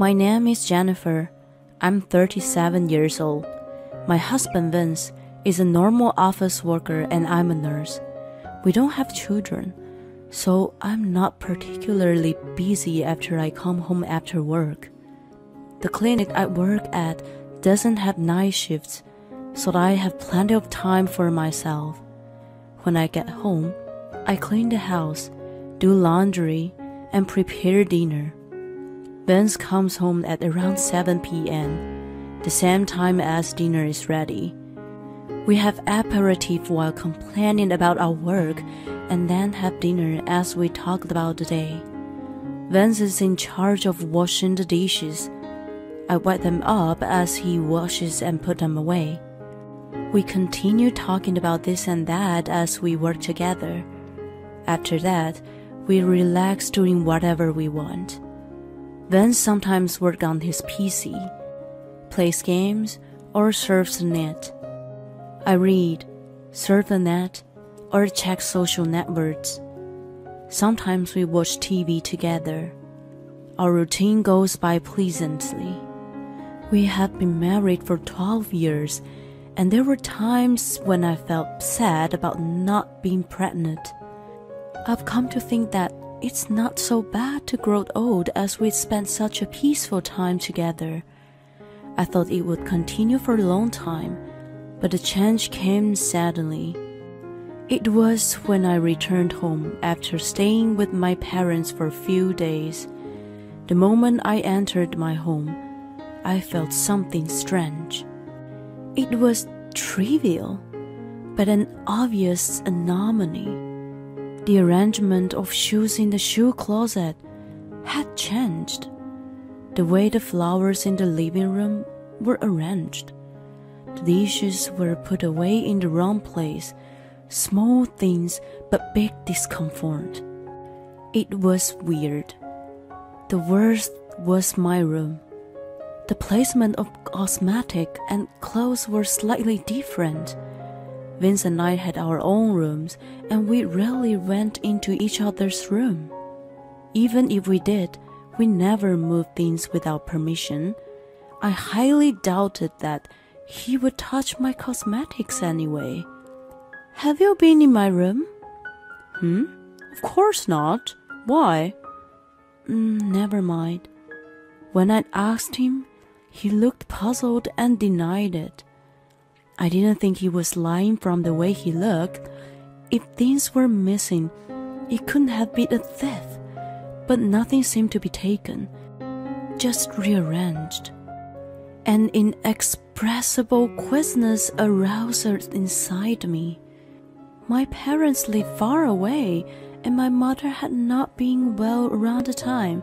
My name is Jennifer. I'm 37 years old. My husband Vince is a normal office worker and I'm a nurse. We don't have children, so I'm not particularly busy after I come home after work. The clinic I work at doesn't have night shifts, so I have plenty of time for myself. When I get home, I clean the house, do laundry, and prepare dinner. Vince comes home at around 7 p.m, the same time as dinner is ready. We have aperitif while complaining about our work and then have dinner as we talked about the day. Vince is in charge of washing the dishes. I wipe them up as he washes and put them away. We continue talking about this and that as we work together. After that, we relax doing whatever we want. Vince sometimes works on his PC, plays games, or surfs the net. I read, surf the net, or check social networks. Sometimes we watch TV together. Our routine goes by pleasantly. We have been married for 12 years. And there were times when I felt sad about not being pregnant. I've come to think that it's not so bad to grow old as we spent such a peaceful time together. I thought it would continue for a long time, but the change came suddenly. It was when I returned home after staying with my parents for a few days. The moment I entered my home, I felt something strange. It was trivial, but an obvious anomaly. The arrangement of shoes in the shoe closet had changed. The way the flowers in the living room were arranged. The dishes were put away in the wrong place. Small things, but big discomfort. It was weird. The worst was my room. The placement of cosmetic and clothes were slightly different. Vince and I had our own rooms, and we rarely went into each other's room. Even if we did, we never moved things without permission. I highly doubted that he would touch my cosmetics anyway. Have you been in my room? Of course not. Why? Never mind. When I asked him, he looked puzzled and denied it. I didn't think he was lying from the way he looked. If things were missing, it couldn't have been a thief, but nothing seemed to be taken, just rearranged. An inexpressible queasiness aroused inside me. My parents lived far away, and my mother had not been well around the time.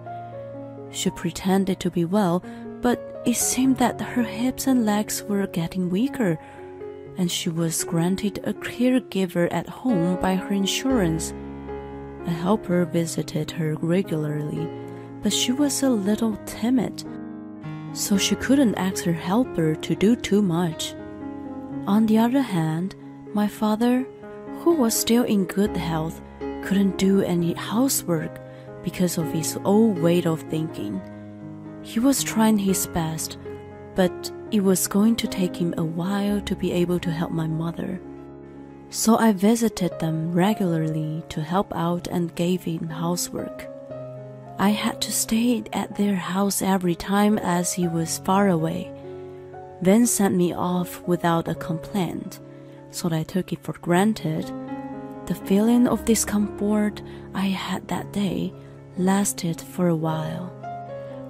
She pretended to be well, but it seemed that her hips and legs were getting weaker, and she was granted a caregiver at home by her insurance. A helper visited her regularly, but she was a little timid, so she couldn't ask her helper to do too much. On the other hand, my father, who was still in good health, couldn't do any housework because of his old way of thinking. He was trying his best, but it was going to take him a while to be able to help my mother. So I visited them regularly to help out and gave him housework. I had to stay at their house every time as he was far away. Vince sent me off without a complaint, so I took it for granted. The feeling of discomfort I had that day lasted for a while.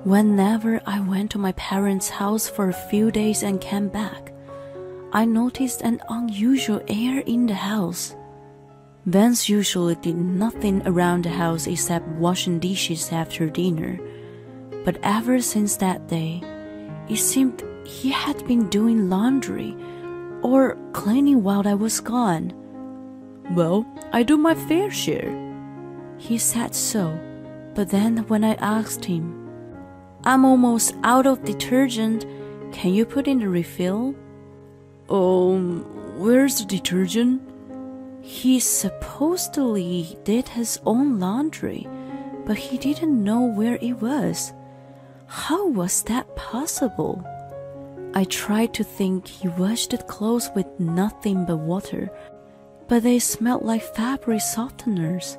Whenever I went to my parents' house for a few days and came back, I noticed an unusual air in the house. Vince usually did nothing around the house except washing dishes after dinner, but ever since that day, it seemed he had been doing laundry or cleaning while I was gone. Well, I do my fair share. He said so, but then when I asked him, I'm almost out of detergent. Can you put in the refill? Where's the detergent? He supposedly did his own laundry, but he didn't know where it was. How was that possible? I tried to think he washed it close with nothing but water, but they smelled like fabric softeners.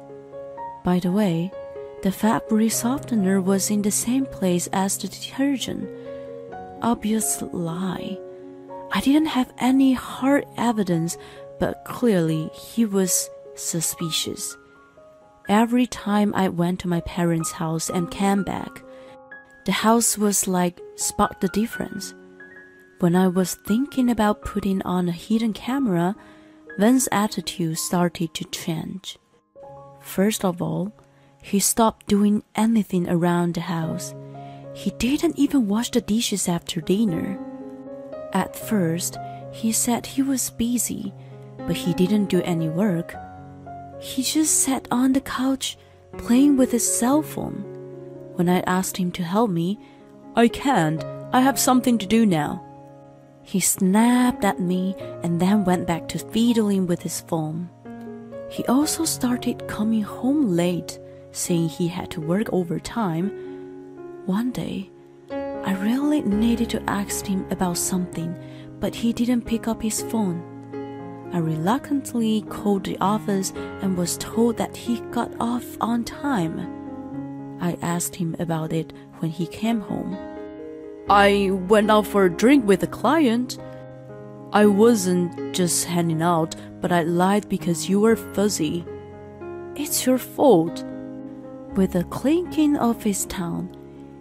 By the way, the fabric softener was in the same place as the detergent. Obvious lie. I didn't have any hard evidence, but clearly he was suspicious. Every time I went to my parents' house and came back, the house was like spot the difference. When I was thinking about putting on a hidden camera, Van's attitude started to change. First of all, he stopped doing anything around the house. He didn't even wash the dishes after dinner. At first, he said he was busy, but he didn't do any work. He just sat on the couch, playing with his cell phone. When I asked him to help me, "I can't, I have something to do now," he snapped at me and then went back to fiddling with his phone. He also started coming home late, saying he had to work overtime. One day, I really needed to ask him about something, but he didn't pick up his phone. I reluctantly called the office and was told that he got off on time. I asked him about it when he came home. "I went out for a drink with a client. I wasn't just hanging out, but I lied because you were fuzzy. It's your fault." With the clinking of his tongue,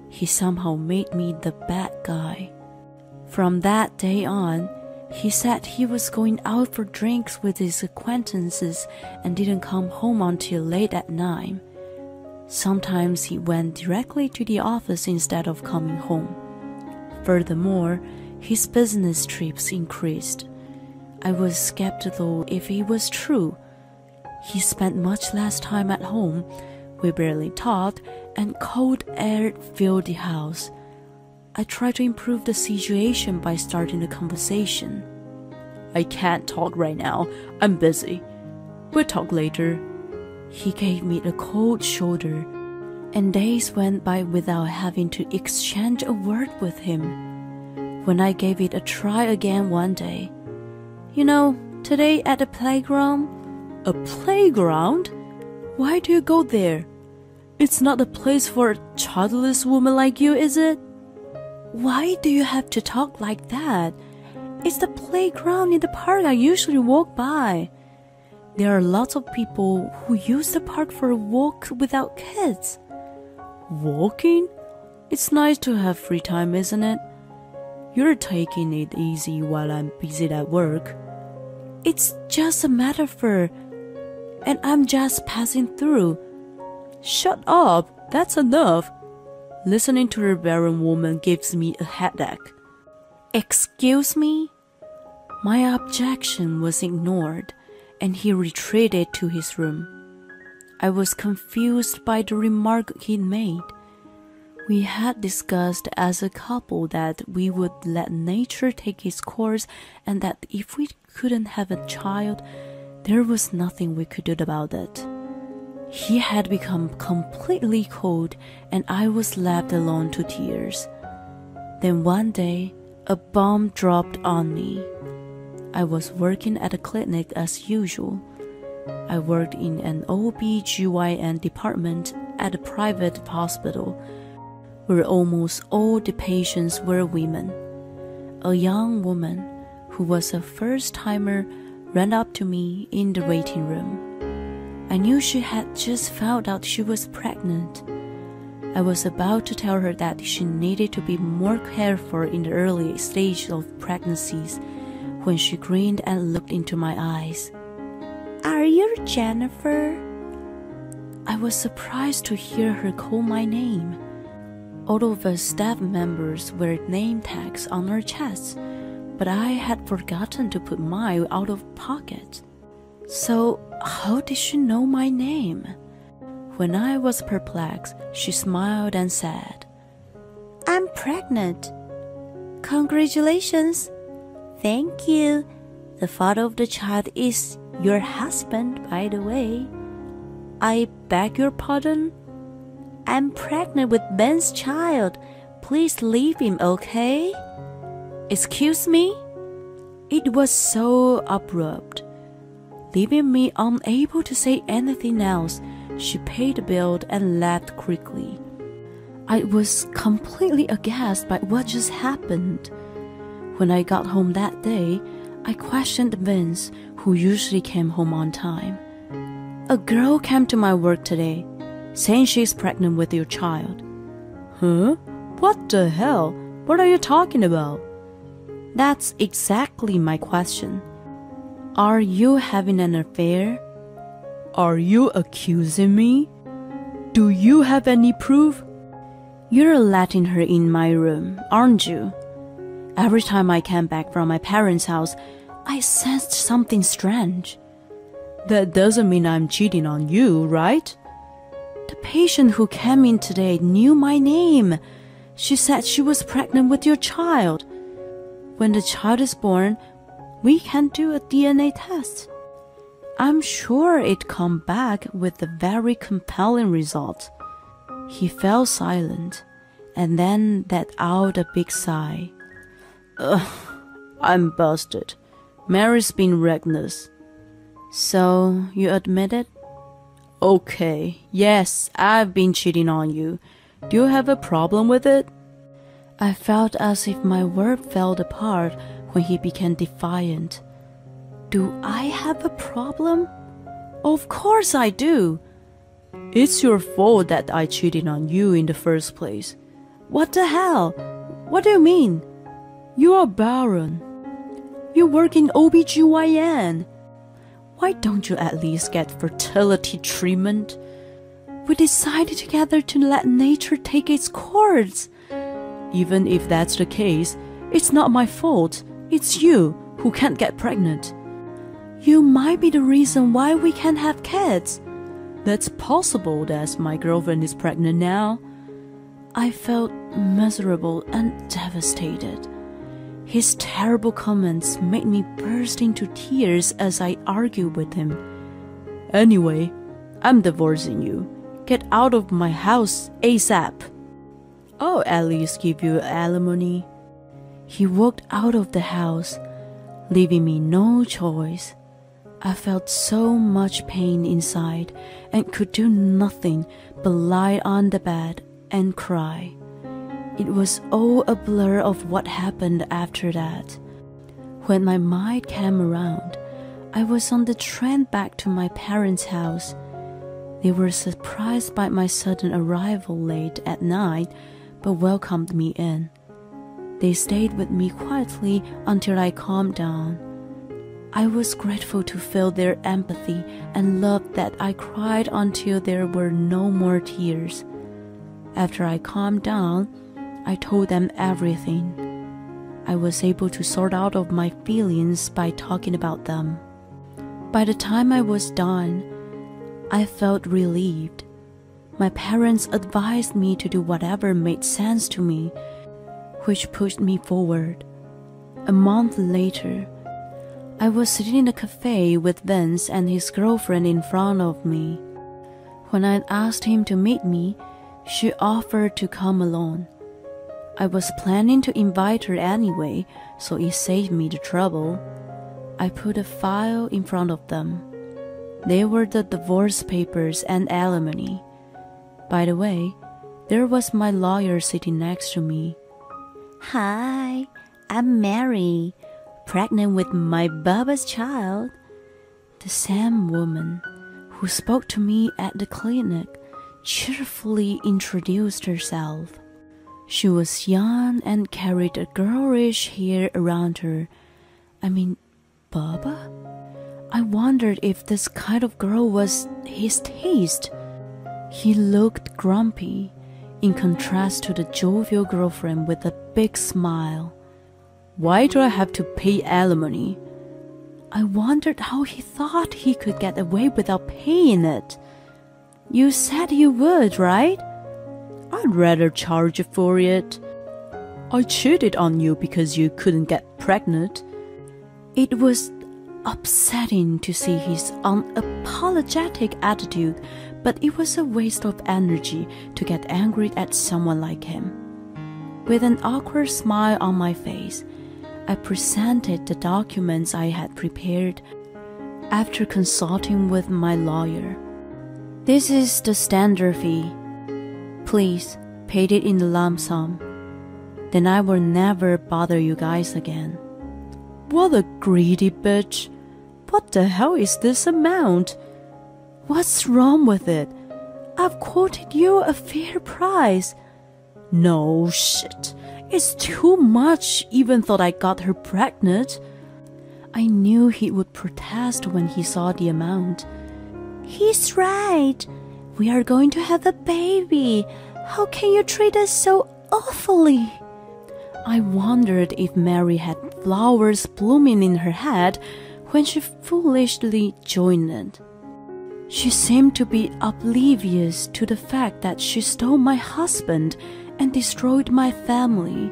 he somehow made me the bad guy. From that day on, he said he was going out for drinks with his acquaintances and didn't come home until late at night. Sometimes he went directly to the office instead of coming home. Furthermore, his business trips increased. I was skeptical if it was true. He spent much less time at home. We barely talked, and cold air filled the house. I tried to improve the situation by starting a conversation. "I can't talk right now, I'm busy. We'll talk later." He gave me the cold shoulder, and days went by without having to exchange a word with him. When I gave it a try again one day, "You know, today at the playground." "A playground? Why do you go there? It's not a place for a childless woman like you, is it?" "Why do you have to talk like that? It's the playground in the park I usually walk by. There are lots of people who use the park for a walk without kids." "Walking? It's nice to have free time, isn't it? You're taking it easy while I'm busy at work." "It's just a metaphor, and I'm just passing through." "Shut up, that's enough. Listening to a barren woman gives me a headache." "Excuse me?" My objection was ignored, and he retreated to his room. I was confused by the remark he'd made. We had discussed as a couple that we would let nature take its course and that if we couldn't have a child, there was nothing we could do about it. He had become completely cold, and I was left alone to tears. Then one day, a bomb dropped on me. I was working at a clinic as usual. I worked in an OBGYN department at a private hospital, where almost all the patients were women. A young woman, who was a first-timer, ran up to me in the waiting room. I knew she had just found out she was pregnant. I was about to tell her that she needed to be more careful in the early stage of pregnancies, when she grinned and looked into my eyes. "Are you Jennifer?" I was surprised to hear her call my name. All of us staff members wear name tags on our chests, but I had forgotten to put mine out of pocket. So how did she know my name? When I was perplexed, she smiled and said, "I'm pregnant." "Congratulations." "Thank you. The father of the child is your husband, by the way." "I beg your pardon?" "I'm pregnant with Ben's child. Please leave him, okay? Excuse me? It was so abrupt. Leaving me unable to say anything else, she paid the bill and left quickly. I was completely aghast by what just happened. When I got home that day, I questioned Vince, who usually came home on time. A girl came to my work today, saying she's pregnant with your child. Huh? What the hell? What are you talking about? That's exactly my question. Are you having an affair? Are you accusing me? Do you have any proof? You're letting her in my room, aren't you? Every time I came back from my parents' house, I sensed something strange. That doesn't mean I'm cheating on you, right? The patient who came in today knew my name. She said she was pregnant with your child. When the child is born, we can do a DNA test. I'm sure it comes back with a very compelling result. He fell silent, and then let out a big sigh. Ugh, I'm busted. Mary's been reckless. So, you admit it? Okay, yes, I've been cheating on you. Do you have a problem with it? I felt as if my world fell apart when he became defiant. Do I have a problem? Of course I do. It's your fault that I cheated on you in the first place. What the hell? What do you mean? You are barren. You work in OBGYN. Why don't you at least get fertility treatment? We decided together to let nature take its course. Even if that's the case, it's not my fault. It's you who can't get pregnant. You might be the reason why we can't have kids. That's possible as my girlfriend is pregnant now. I felt miserable and devastated. His terrible comments made me burst into tears as I argued with him. Anyway, I'm divorcing you. Get out of my house ASAP. I'll at least give you alimony. He walked out of the house, leaving me no choice. I felt so much pain inside and could do nothing but lie on the bed and cry. It was all a blur of what happened after that. When my mind came around, I was on the train back to my parents' house. They were surprised by my sudden arrival late at night, but welcomed me in. They stayed with me quietly until I calmed down. I was grateful to feel their empathy and love that I cried until there were no more tears. After I calmed down, I told them everything. I was able to sort out of my feelings by talking about them. By the time I was done, I felt relieved. My parents advised me to do whatever made sense to me, which pushed me forward. A month later, I was sitting in a cafe with Vince and his girlfriend in front of me. When I asked him to meet me, she offered to come alone. I was planning to invite her anyway, so it saved me the trouble. I put a file in front of them. They were the divorce papers and alimony. By the way, there was my lawyer sitting next to me. Hi, I'm Mary, pregnant with my Bubba's child. The same woman who spoke to me at the clinic cheerfully introduced herself. She was young and carried a girlish hair around her. I mean, Bubba? I wondered if this kind of girl was his taste. He looked grumpy, in contrast to the jovial girlfriend with a big smile. Why do I have to pay alimony? I wondered how he thought he could get away without paying it. You said you would, right? I'd rather charge you for it. I cheated on you because you couldn't get pregnant. It was upsetting to see his unapologetic attitude, but it was a waste of energy to get angry at someone like him. With an awkward smile on my face, I presented the documents I had prepared after consulting with my lawyer. This is the standard fee. Please pay it in the lump sum. Then I will never bother you guys again. What a greedy bitch. What the hell is this amount? What's wrong with it? I've quoted you a fair price. No shit. It's too much. Even thought I got her pregnant. I knew he would protest when he saw the amount. He's right. We are going to have a baby. How can you treat us so awfully? I wondered if Mary had flowers blooming in her head when she foolishly joined it. She seemed to be oblivious to the fact that she stole my husband and destroyed my family.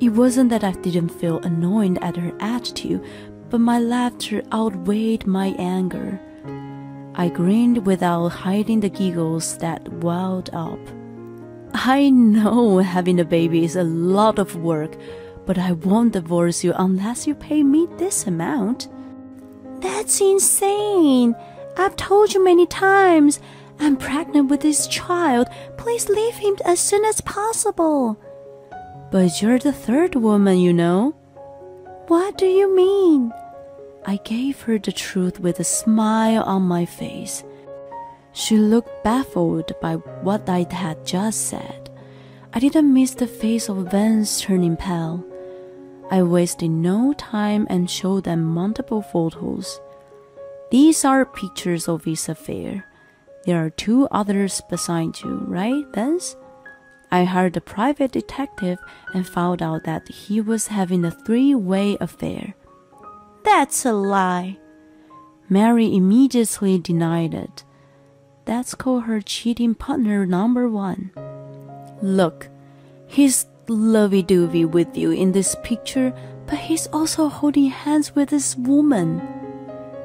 It wasn't that I didn't feel annoyed at her attitude, but my laughter outweighed my anger. I grinned without hiding the giggles that welled up. I know having a baby is a lot of work, but I won't divorce you unless you pay me this amount. That's insane! I've told you many times. I'm pregnant with this child. Please leave him as soon as possible. But you're the third woman, you know. What do you mean? I gave her the truth with a smile on my face. She looked baffled by what I had just said. I didn't miss the face of Vance turning pale. I wasted no time and showed them multiple photos. These are pictures of this affair. There are two others beside you, right, Vance? I hired a private detective and found out that he was having a three-way affair. That's a lie. Mary immediately denied it. That's called her cheating partner number one. Look, he's lovey-dovey with you in this picture, but he's also holding hands with this woman.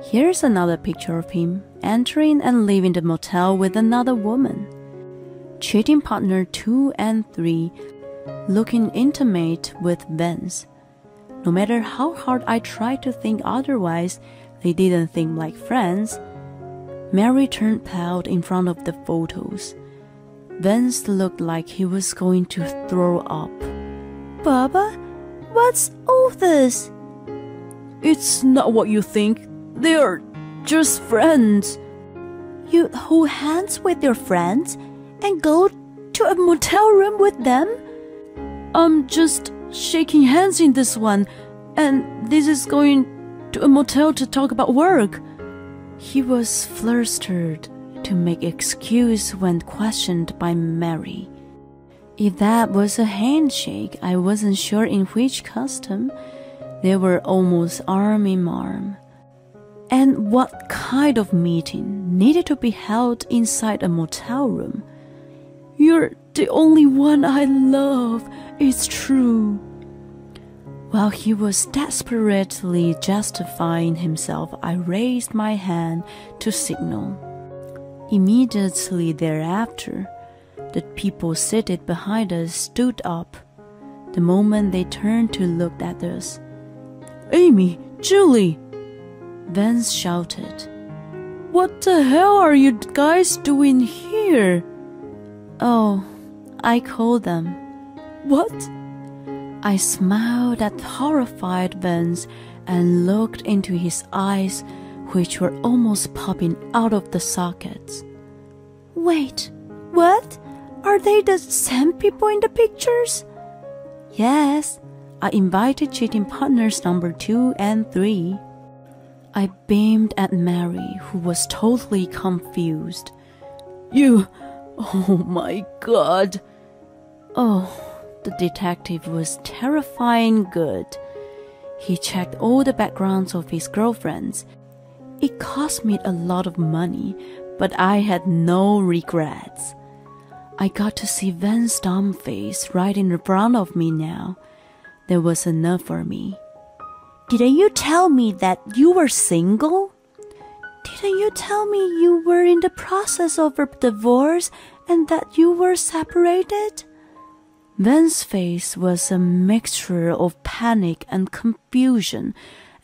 Here's another picture of him entering and leaving the motel with another woman. Cheating partner 2 and 3, looking intimate with Vance. No matter how hard I tried to think otherwise, they didn't seem like friends. Mary turned pale in front of the photos. Vance looked like he was going to throw up. Bubba, what's all this? It's not what you think. They're just friends. You hold hands with your friends and go to a motel room with them? I'm just shaking hands in this one, and this is going to a motel to talk about work. He was flustered to make excuse when questioned by Mary. If that was a handshake, I wasn't sure in which custom. They were almost arm in arm. And what kind of meeting needed to be held inside a motel room? You're the only one I love, it's true. While he was desperately justifying himself, I raised my hand to signal. Immediately thereafter, the people seated behind us stood up. The moment they turned to look at us, Amy, Julie! Vance shouted. What the hell are you guys doing here? Oh, I called them. What? I smiled at horrified Vance and looked into his eyes, which were almost popping out of the sockets. Wait, what? Are they the same people in the pictures? Yes, I invited cheating partners number 2 and 3. I beamed at Mary, who was totally confused. You... oh my god. Oh, the detective was terrifying good. He checked all the backgrounds of his girlfriends. It cost me a lot of money, but I had no regrets. I got to see Van's dumb face right in front of me now. That was enough for me. Didn't you tell me that you were single? Didn't you tell me you were in the process of a divorce and that you were separated? Van's face was a mixture of panic and confusion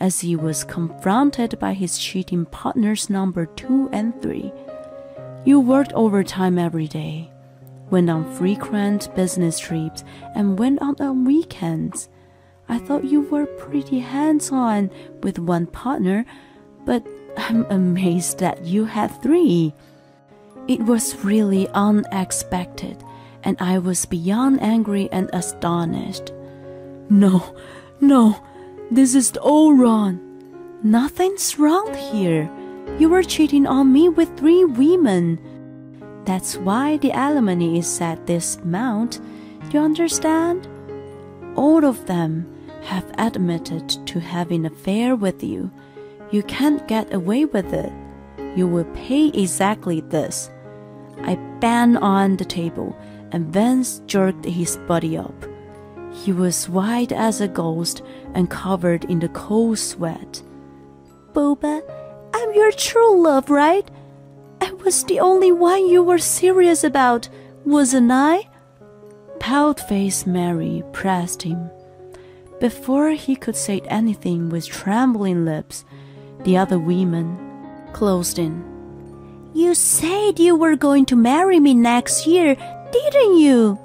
as he was confronted by his cheating partners number 2 and 3. You worked overtime every day, went on frequent business trips, and went out on weekends. I thought you were pretty hands-on with one partner, but I'm amazed that you had 3. It was really unexpected, and I was beyond angry and astonished. No, this is all wrong. Nothing's wrong here. You were cheating on me with 3 women. That's why the alimony is at this amount. Do you understand? All of them have admitted to having an affair with you. You can't get away with it. You will pay exactly this. I banged on the table, and Vance jerked his body up. He was white as a ghost and covered in the cold sweat. Boba, I'm your true love, right? I was the only one you were serious about, wasn't I? Pale-faced Mary pressed him. Before he could say anything with trembling lips, the other women closed in. You said you were going to marry me next year, didn't you?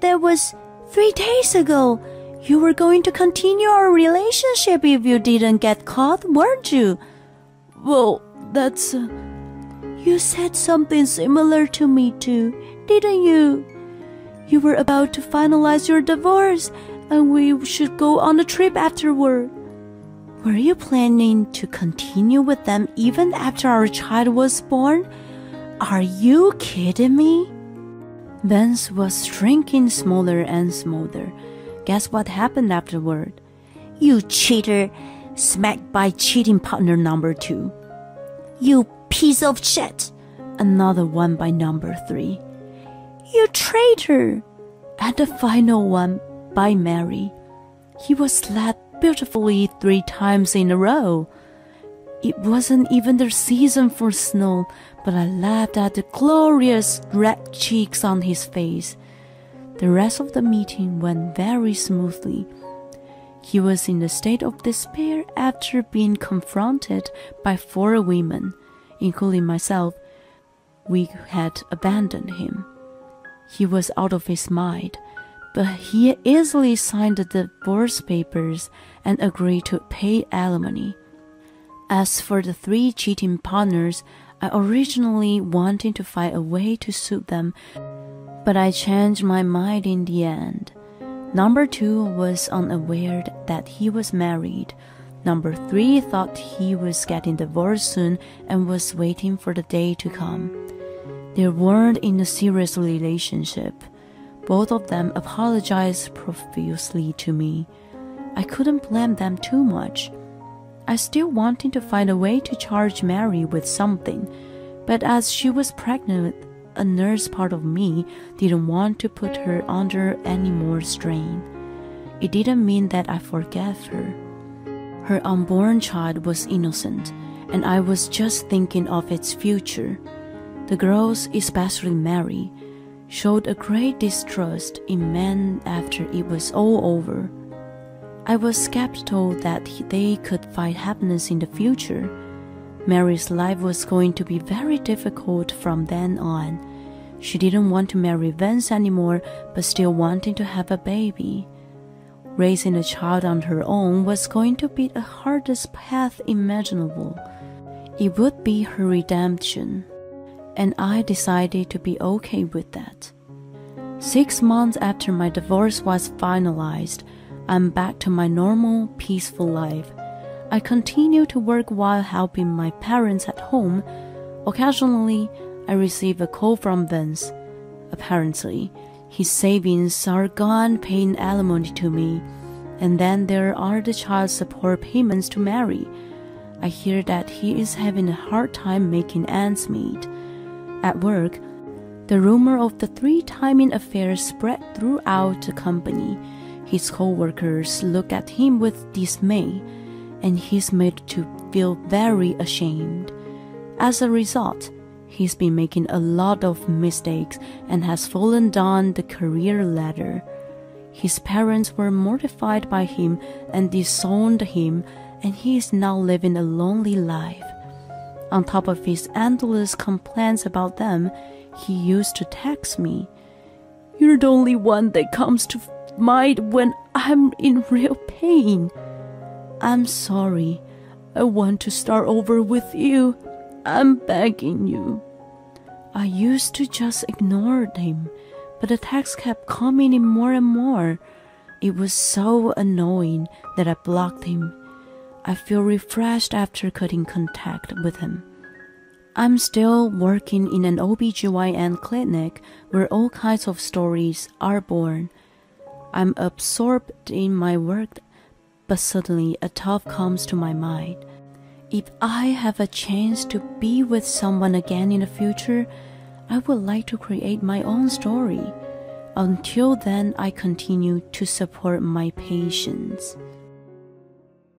That was 3 days ago. You were going to continue our relationship if you didn't get caught, weren't you? Well, that's... You said something similar to me too, didn't you? You were about to finalize your divorce, and we should go on a trip afterward. Were you planning to continue with them even after our child was born? Are you kidding me? Vance was shrinking smaller and smaller. Guess what happened afterward? You cheater! Smacked by cheating partner number 2. You piece of shit! Another one by number 3. You traitor! And the final one by Mary. He was slapped beautifully 3 times in a row. It wasn't even the season for snow, but I laughed at the glorious red cheeks on his face. The rest of the meeting went very smoothly. He was in a state of despair after being confronted by 4 women, including myself. We had abandoned him. He was out of his mind, but he easily signed the divorce papers and agreed to pay alimony. As for the 3 cheating partners, I originally wanted to find a way to sue them, but I changed my mind in the end. Number 2 was unaware that he was married. Number 3 thought he was getting divorced soon and was waiting for the day to come. They weren't in a serious relationship. Both of them apologized profusely to me. I couldn't blame them too much. I still wanted to find a way to charge Mary with something, but as she was pregnant, a nurse part of me didn't want to put her under any more strain. It didn't mean that I forgave her. Her unborn child was innocent, and I was just thinking of its future. The girls, especially Mary, showed a great distrust in men after it was all over. I was skeptical that they could find happiness in the future. Mary's life was going to be very difficult from then on. She didn't want to marry Vance anymore, but still wanted to have a baby. Raising a child on her own was going to be the hardest path imaginable. It would be her redemption, and I decided to be okay with that. 6 months after my divorce was finalized, I'm back to my normal, peaceful life. I continue to work while helping my parents at home. Occasionally, I receive a call from Vince. Apparently, his savings are gone paying alimony to me, and then there are the child support payments to Mary. I hear that he is having a hard time making ends meet. At work, the rumor of the 3 timing affairs spread throughout the company. His co-workers look at him with dismay, and he's made to feel very ashamed. As a result, He's been making a lot of mistakes and has fallen down the career ladder. His parents were mortified by him and disowned him, and he is now living a lonely life. On top of his endless complaints about them, he used to text me. "You're the only one that comes to mind when I'm in real pain. I'm sorry. I want to start over with you. I'm begging you." I used to just ignore him, but the texts kept coming in more and more. It was so annoying that I blocked him. I feel refreshed after cutting contact with him. I'm still working in an OBGYN clinic where all kinds of stories are born. I'm absorbed in my work, but suddenly a thought comes to my mind. If I have a chance to be with someone again in the future, I would like to create my own story. Until then, I continue to support my patients.